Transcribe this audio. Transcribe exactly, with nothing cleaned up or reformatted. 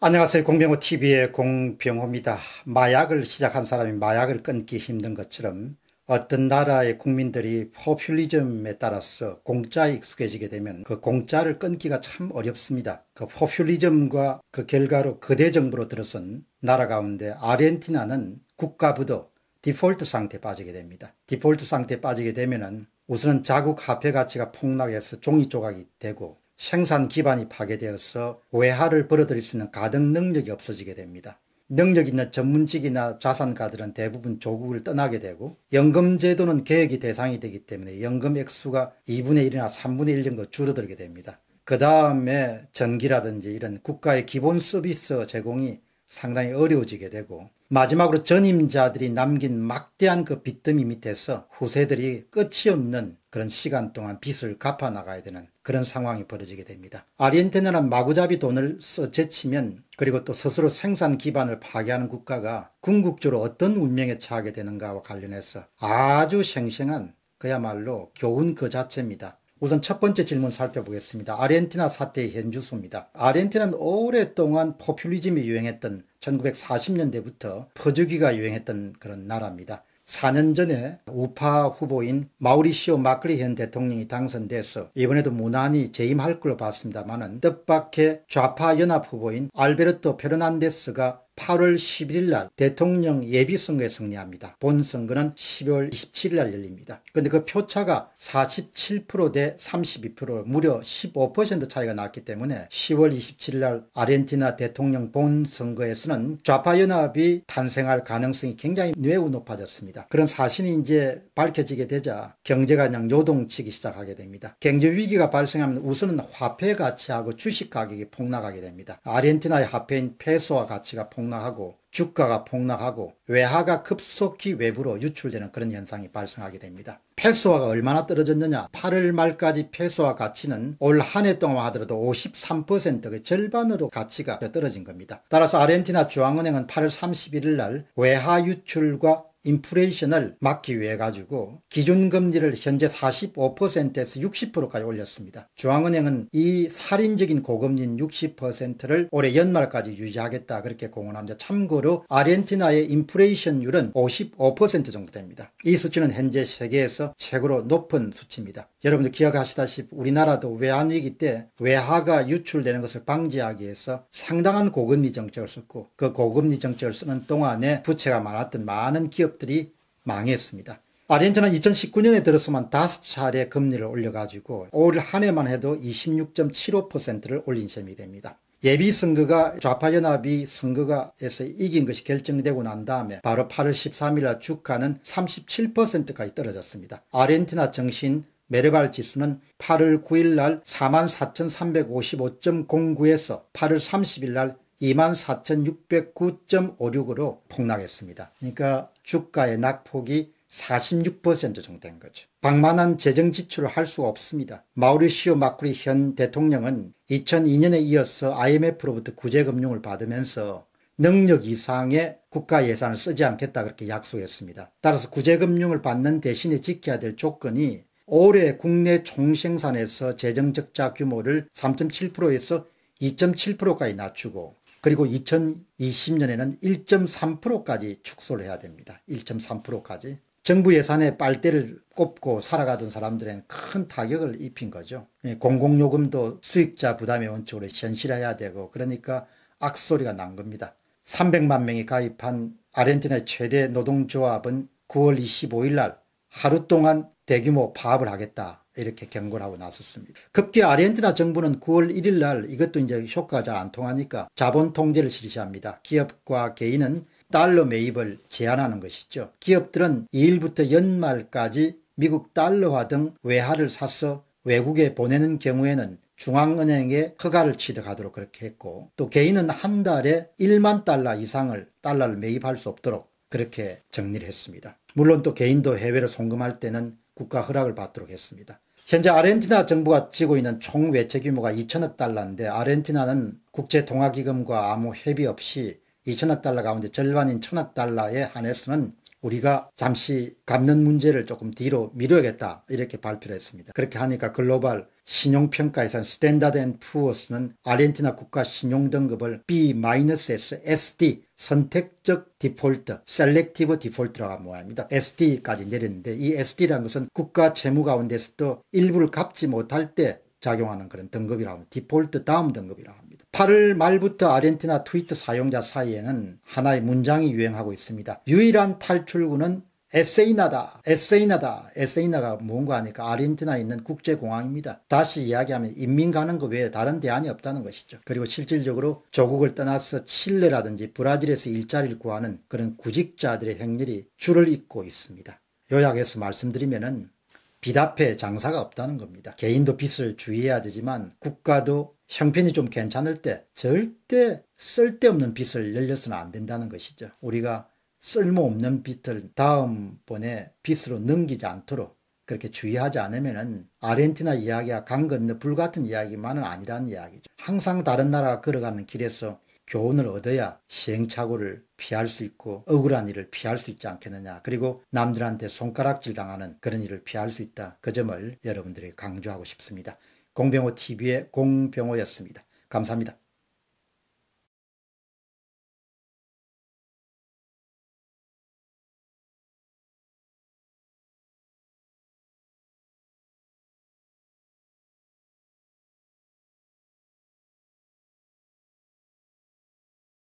안녕하세요. 공병호티비의 공병호입니다. 마약을 시작한 사람이 마약을 끊기 힘든 것처럼 어떤 나라의 국민들이 포퓰리즘에 따라서 공짜에 익숙해지게 되면 그 공짜를 끊기가 참 어렵습니다. 그 포퓰리즘과 그 결과로 거대 정부로 들어선 나라 가운데 아르헨티나는 국가부도 디폴트 상태에 빠지게 됩니다. 디폴트 상태에 빠지게 되면은 우선은 자국 화폐 가치가 폭락해서 종이 조각이 되고 생산 기반이 파괴되어서 외화를 벌어들일 수 있는 가격 능력이 없어지게 됩니다. 능력 있는 전문직이나 자산가들은 대부분 조국을 떠나게 되고 연금제도는 개혁이 대상이 되기 때문에 연금 액수가 이분의 일이나 삼분의 일 정도 줄어들게 됩니다. 그 다음에 전기라든지 이런 국가의 기본 서비스 제공이 상당히 어려워지게 되고 마지막으로 전임자들이 남긴 막대한 그 빚더미 밑에서 후세들이 끝이 없는 그런 시간 동안 빚을 갚아 나가야 되는 그런 상황이 벌어지게 됩니다. 아르헨티나는 마구잡이 돈을 써 제치면 그리고 또 스스로 생산 기반을 파괴하는 국가가 궁극적으로 어떤 운명에 처하게 되는가와 관련해서 아주 생생한 그야말로 교훈 그 자체입니다. 우선 첫 번째 질문 살펴보겠습니다. 아르헨티나 사태의 현주소입니다. 아르헨티나는 오랫동안 포퓰리즘이 유행했던 천구백사십 년대부터 퍼주기가 유행했던 그런 나라입니다. 사 년 전에 우파 후보인 마우리시오 마크리 현 대통령이 당선돼서 이번에도 무난히 재임할 걸로 봤습니다만은 뜻밖의 좌파 연합 후보인 알베르토 페르난데스가 팔월 십일일 날 대통령 예비선거에 승리합니다. 본 선거는 십이월 이십칠일 날 열립니다. 그런데 그 표차가 사십칠 퍼센트 대 삼십이 퍼센트 무려 십오 퍼센트 차이가 났기 때문에 시월 이십칠일 날 아르헨티나 대통령 본 선거에서는 좌파연합이 탄생할 가능성이 굉장히 매우 높아졌습니다. 그런 사실이 이제 밝혀지게 되자 경제가 그냥 요동치기 시작하게 됩니다. 경제위기가 발생하면 우선은 화폐 가치하고 주식 가격이 폭락하게 됩니다. 아르헨티나의 화폐인 페소화 가치가 폭락합니다. 폭락하고 주가가 폭락하고 외화가 급속히 외부로 유출되는 그런 현상이 발생하게 됩니다. 페소화가 얼마나 떨어졌느냐. 팔월 말까지 페소화 가치는 올 한 해 동안 하더라도 오십삼 퍼센트의 절반으로 가치가 떨어진 겁니다. 따라서 아르헨티나 중앙은행은 팔월 삼십일일 날 외화 유출과 인플레이션을 막기 위해 가지고 기준금리를 현재 사십오 퍼센트에서 육십 퍼센트까지 올렸습니다. 중앙은행은 이 살인적인 고금리인 육십 퍼센트를 올해 연말까지 유지하겠다 그렇게 공언합니다. 참고로 아르헨티나의 인플레이션율은 오십오 퍼센트 정도 됩니다. 이 수치는 현재 세계에서 최고로 높은 수치입니다. 여러분들 기억하시다시피 우리나라도 외환위기 때 외화가 유출되는 것을 방지하기 위해서 상당한 고금리 정책을 썼고 그 고금리 정책을 쓰는 동안에 부채가 많았던 많은 기업 들이 망했습니다. 아르헨티나는 이천십구 년에 들어서만 다섯 차례 금리를 올려가지고 올 한 해만 해도 이십육 점 칠오 퍼센트를 올린 셈이 됩니다. 예비선거가 좌파연합이 선거가에서 이긴 것이 결정되고 난 다음에 바로 팔월 십삼일 주가는 삼십칠 퍼센트까지 떨어졌습니다. 아르헨티나 정신 메르발 지수는 팔월 구일 날 사만 사천삼백오십오 점 공구에서 팔월 삼십일 날 이만 사천육백구 점 오육으로 폭락했습니다. 그러니까 주가의 낙폭이 사십육 퍼센트 정도 된 거죠. 방만한 재정 지출을 할 수가 없습니다. 마우리시오 마크리 현 대통령은 이천이 년에 이어서 아이엠에프로부터 구제금융을 받으면서 능력 이상의 국가 예산을 쓰지 않겠다 그렇게 약속했습니다. 따라서 구제금융을 받는 대신에 지켜야 될 조건이 올해 국내 총생산에서 재정적자 규모를 삼 점 칠 퍼센트에서 이 점 칠 퍼센트까지 낮추고 그리고 이천이십 년에는 일 점 삼 퍼센트까지 축소를 해야 됩니다. 일 점 삼 퍼센트까지. 정부 예산에 빨대를 꼽고 살아가던 사람들에는 큰 타격을 입힌 거죠. 공공요금도 수익자 부담의 원칙으로 현실화해야 되고 그러니까 악소리가 난 겁니다. 삼백만 명이 가입한 아르헨티나의 최대 노동조합은 구월 이십오일 날 하루 동안 대규모 파업을 하겠다. 이렇게 경고를 하고 나섰습니다. 급기 아르헨티나 정부는 구월 일일 날 이것도 이제 효과가 잘 안 통하니까 자본 통제를 실시합니다. 기업과 개인은 달러 매입을 제한하는 것이죠. 기업들은 이일부터 연말까지 미국 달러화 등 외화를 사서 외국에 보내는 경우에는 중앙은행의 허가를 취득하도록 그렇게 했고 또 개인은 한 달에 일만 달러 이상을 달러를 매입할 수 없도록 그렇게 정리를 했습니다. 물론 또 개인도 해외로 송금할 때는 국가 허락을 받도록 했습니다. 현재 아르헨티나 정부가 지고 있는 총 외채 규모가 이천억 달러인데 아르헨티나는 국제통화기금과 아무 협의 없이 이천억 달러 가운데 절반인 천억 달러에 한해서는 우리가 잠시 갚는 문제를 조금 뒤로 미뤄야겠다 이렇게 발표를 했습니다. 그렇게 하니까 글로벌 신용평가에선 스탠다드 앤 푸어스는 아르헨티나 국가 신용등급을 B-에서 에스디, 선택적 디폴트, 셀렉티브 디폴트라고 모양입니다. 에스디까지 내렸는데 이 에스디라는 것은 국가 채무 가운데서도 일부를 갚지 못할 때 작용하는 그런 등급이라고 합니다. 디폴트 다음 등급이라고 합니다. 팔월 말부터 아르헨티나 트위터 사용자 사이에는 하나의 문장이 유행하고 있습니다. 유일한 탈출구는 에세이나다, 에세이나다, 에세이나가 뭔가 하니까 아르헨티나에 있는 국제공항입니다. 다시 이야기하면 인민 가는 것 외에 다른 대안이 없다는 것이죠. 그리고 실질적으로 조국을 떠나서 칠레라든지 브라질에서 일자리를 구하는 그런 구직자들의 행렬이 줄을 잇고 있습니다. 요약해서 말씀드리면은 빚 앞에 장사가 없다는 겁니다. 개인도 빚을 주의해야 되지만 국가도 형편이 좀 괜찮을 때 절대 쓸데없는 빚을 늘려서는 안 된다는 것이죠. 우리가 쓸모없는 빚을 다음번에 빚으로 넘기지 않도록 그렇게 주의하지 않으면은 아르헨티나 이야기와 강 건너 불 같은 이야기만은 아니라는 이야기죠. 항상 다른 나라가 걸어가는 길에서 교훈을 얻어야 시행착오를 피할 수 있고 억울한 일을 피할 수 있지 않겠느냐. 그리고 남들한테 손가락질 당하는 그런 일을 피할 수 있다. 그 점을 여러분들에게 강조하고 싶습니다. 공병호티비의 공병호였습니다. 감사합니다.